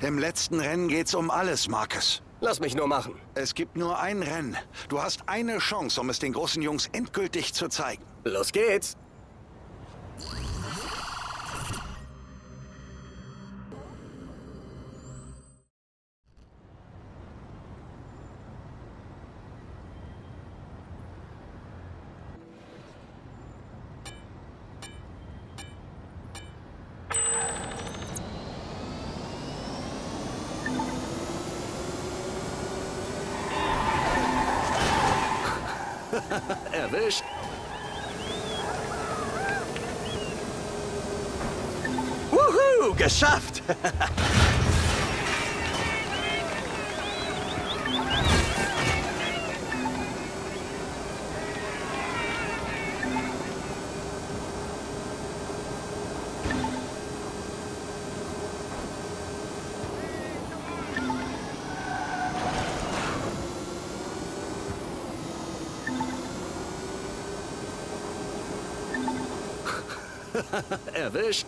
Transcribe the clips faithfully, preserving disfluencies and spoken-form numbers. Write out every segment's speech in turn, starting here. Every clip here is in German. Im letzten Rennen geht's um alles, Marcus. Lass mich nur machen. Es gibt nur ein Rennen. Du hast eine Chance, um es den großen Jungs endgültig zu zeigen. Los geht's. Erwischt. Wuhu, geschafft. Erwischt.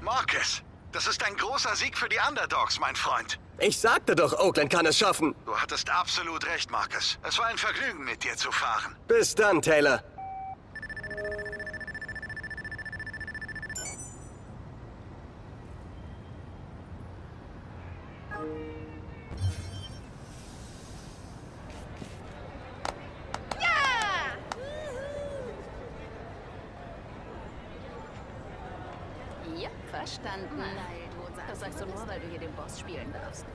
Marcus, das ist ein großer Sieg für die Underdogs, mein Freund. Ich sagte doch, Oakland kann es schaffen. Du hattest absolut recht, Marcus. Es war ein Vergnügen, mit dir zu fahren. Bis dann, Taylor. Verstanden. Nein, das sagst du nur, weil du hier den Boss spielen darfst.